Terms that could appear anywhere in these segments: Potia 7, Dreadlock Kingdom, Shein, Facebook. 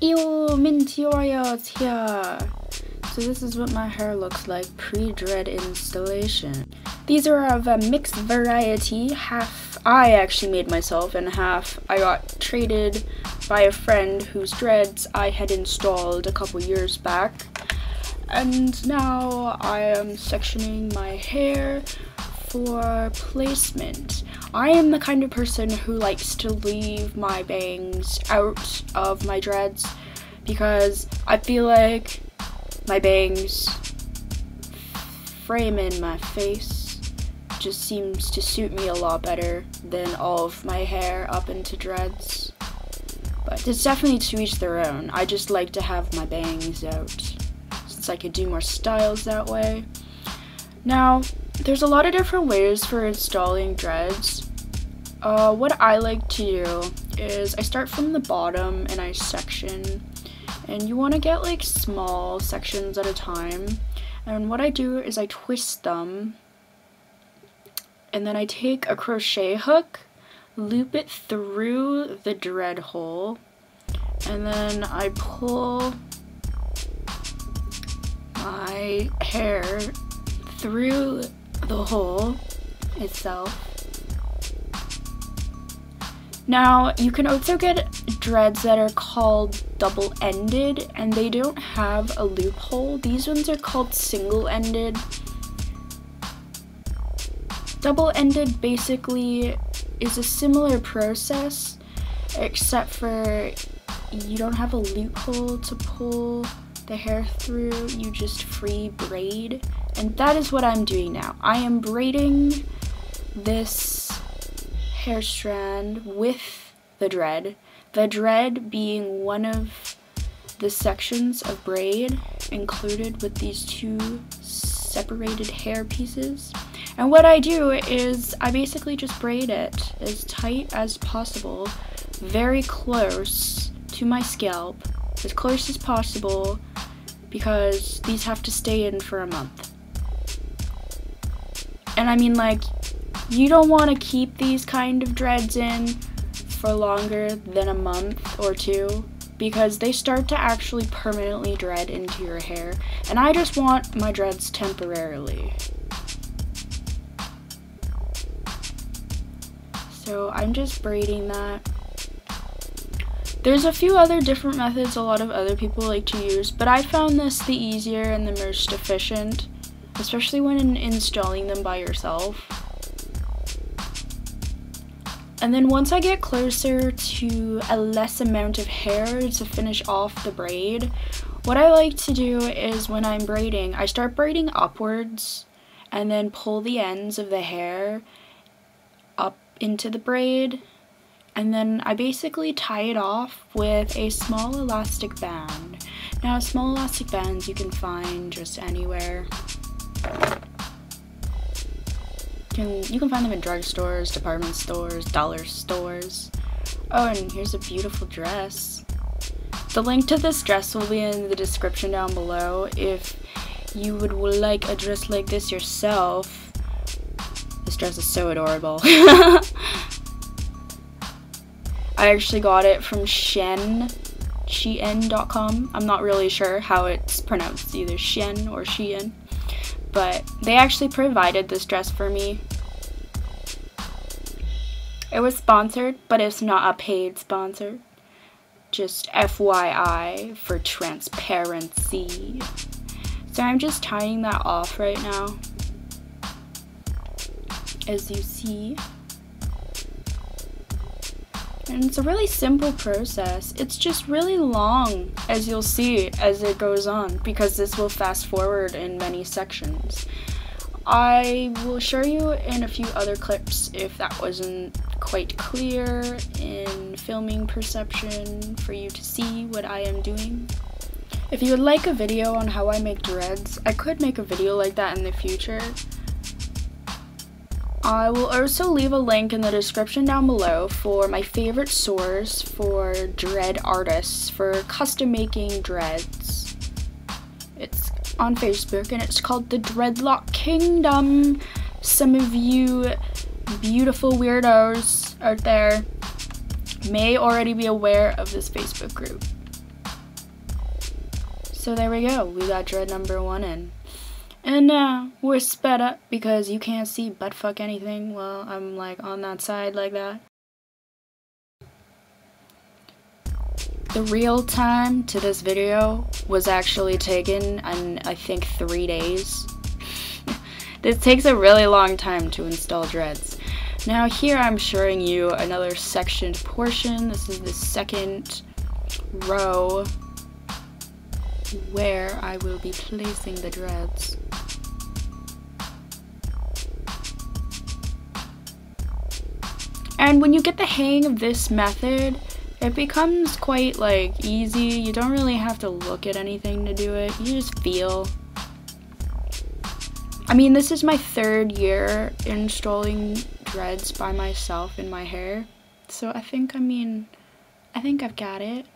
Ew, Minteorio's here! So this is what my hair looks like pre-dread installation. These are of a mixed variety, half I actually made myself and half I got traded by a friend whose dreads I had installed a couple years back. And now I am sectioning my hair for placement. I am the kind of person who likes to leave my bangs out of my dreads because I feel like my bangs frame in my face just seems to suit me a lot better than all of my hair up into dreads. But it's definitely to each their own. I just like to have my bangs out since I could do more styles that way. Now, there's a lot of different ways for installing dreads. What I like to do is I start from the bottom and I section, and you want to get like small sections at a time. And what I do is I twist them and then I take a crochet hook, loop it through the dread hole, and then I pull my hair through the hole itself. Now, you can also get dreads that are called double-ended, and they don't have a loophole. These ones are called single-ended. Double-ended basically is a similar process, except for you don't have a loophole to pull the hair through, you just free braid. And that is what I'm doing now. I am braiding this hair strand with the dread being one of the sections of braid included with these two separated hair pieces. And what I do is I basically just braid it as tight as possible, very close to my scalp, as close as possible, because these have to stay in for a month. And I mean, like, you don't want to keep these kind of dreads in for longer than a month or two because they start to actually permanently dread into your hair. And I just want my dreads temporarily. So I'm just braiding that. There's a few other different methods a lot of other people like to use, but I found this the easier and the most efficient, especially when installing them by yourself. And then once I get closer to a less amount of hair to finish off the braid, what I like to do is when I'm braiding, I start braiding upwards and then pull the ends of the hair up into the braid, and then I basically tie it off with a small elastic band. Now, small elastic bands you can find just anywhere. You can find them in drugstores, department stores, dollar stores. Oh, and here's a beautiful dress. The link to this dress will be in the description down below if you would like a dress like this yourself. This dress is so adorable. I actually got it from Shein.com. I'm not really sure how it's pronounced, either Shein or Shein. But they actually provided this dress for me. It was sponsored, but it's not a paid sponsor. Just FYI for transparency. So I'm just tying that off right now, as you see. And it's a really simple process. It's just really long, as you'll see as it goes on, because this will fast forward in many sections. I will show you in a few other clips if that wasn't quite clear in filming perception for you to see what I am doing. If you would like a video on how I make dreads, I could make a video like that in the future. I will also leave a link in the description down below for my favorite source for dread artists for custom making dreads. It's on Facebook and it's called the Dreadlock Kingdom. Some of you beautiful weirdos out there may already be aware of this Facebook group. So there we go, we got dread number one in. And now we're sped up because you can't see buttfuck anything while I'm like on that side like that. The real time to this video was actually taken in I think 3 days. This takes a really long time to install dreads. Now here I'm showing you another sectioned portion. This is the second row where I will be placing the dreads. And when you get the hang of this method, it becomes quite like easy. You don't really have to look at anything to do it. You just feel. I mean, this is my third year installing dreads by myself in my hair, so I think I've got it.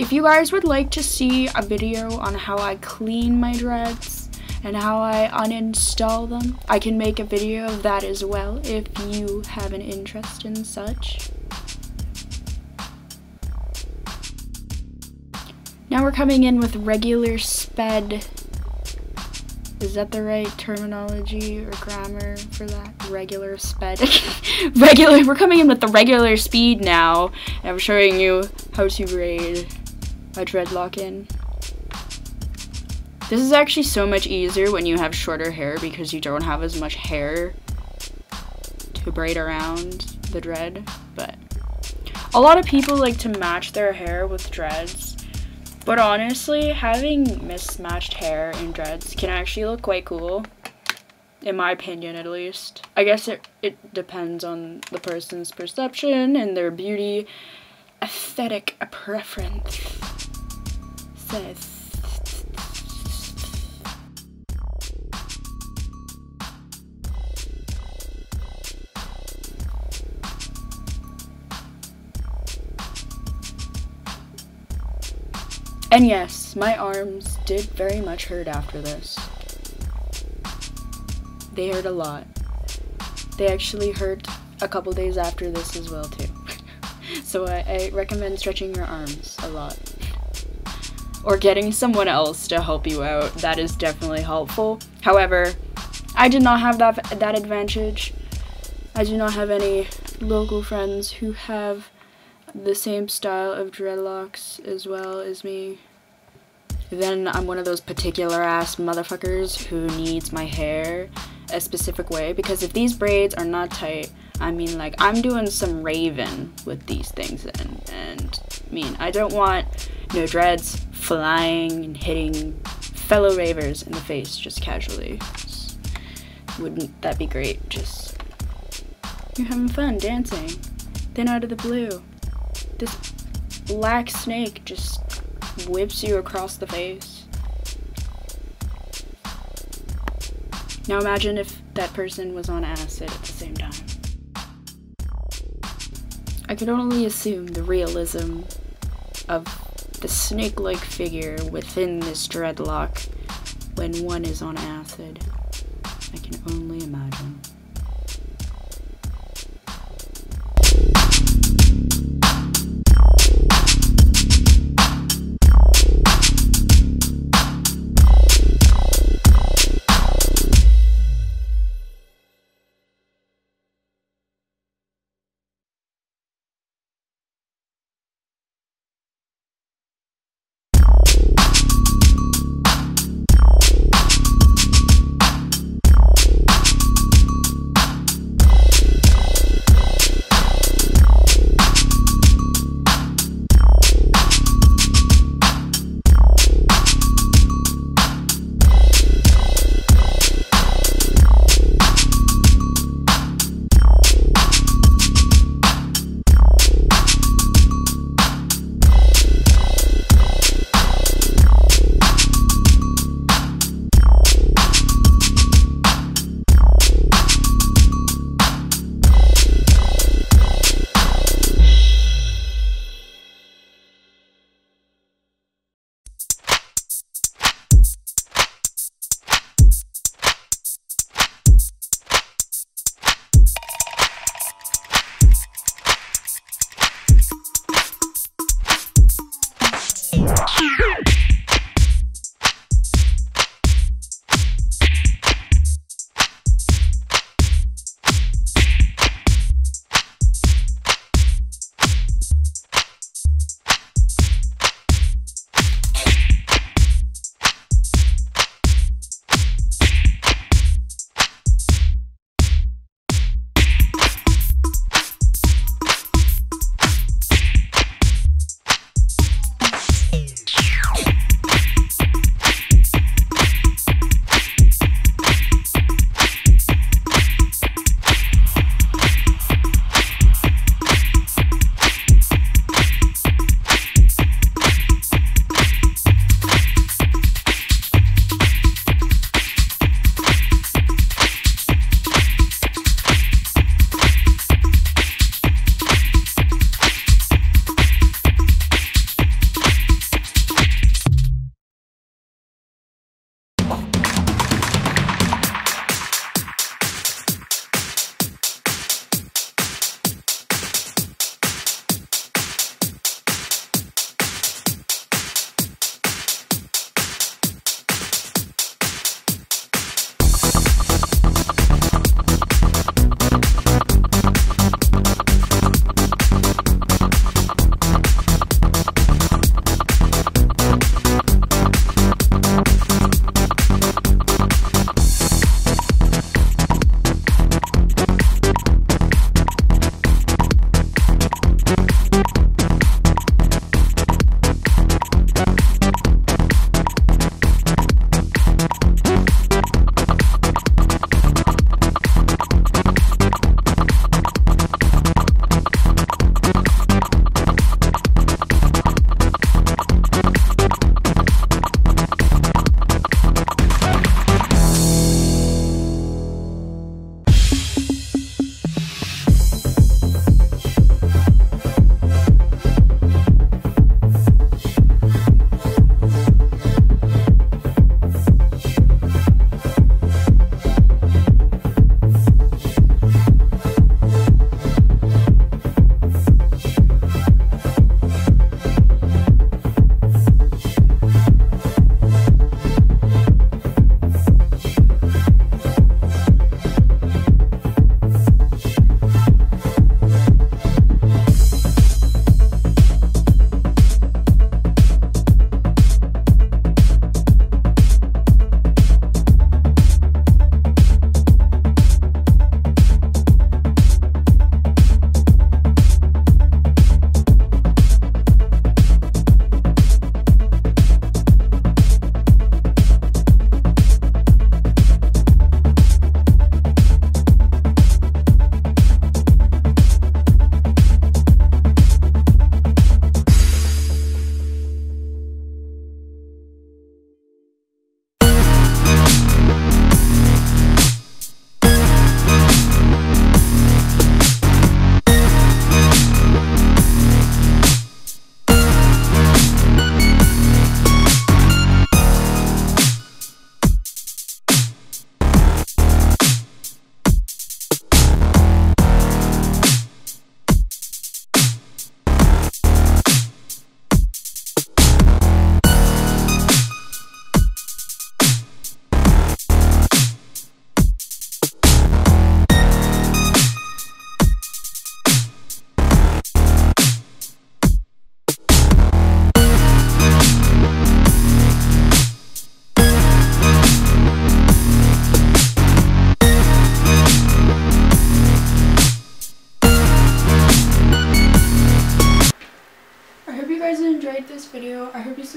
If you guys would like to see a video on how I clean my dreads and how I uninstall them, I can make a video of that as well if you have an interest in such. Now we're coming in with regular sped. Is that the right terminology or grammar for that? Regular sped. Regular. We're coming in with the regular speed now. And I'm showing you how to braid a dreadlock in. This is actually so much easier when you have shorter hair because you don't have as much hair to braid around the dread, but a lot of people like to match their hair with dreads, but honestly having mismatched hair and dreads can actually look quite cool, in my opinion at least. I guess it depends on the person's perception and their beauty aesthetic preference. Says. And yes, my arms did very much hurt after this. They hurt a lot. They actually hurt a couple days after this as well too. So I recommend stretching your arms a lot. Or getting someone else to help you out. That is definitely helpful. However, I did not have that advantage. I do not have any local friends who have the same style of dreadlocks as well as me. Then I'm one of those particular ass motherfuckers who needs my hair a specific way, because if these braids are not tight, I mean, like, I'm doing some raving with these things and I mean, I don't want no dreads flying and hitting fellow ravers in the face just casually. Wouldn't that be great? Just, you're having fun dancing, then out of the blue, this black snake just whips you across the face. Now imagine if that person was on acid at the same time. I could only assume the realism of the snake-like figure within this dreadlock when one is on acid. I can only imagine.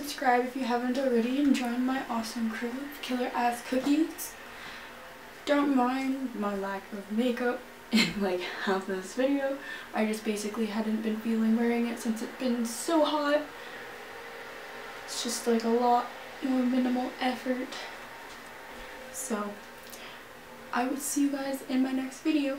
subscribe if you haven't already and join my awesome crew of killer ass cookies. Don't mind my lack of makeup in like half of this video. I just basically hadn't been feeling wearing it since it's been so hot. It's just like a lot more minimal effort. So I will see you guys in my next video.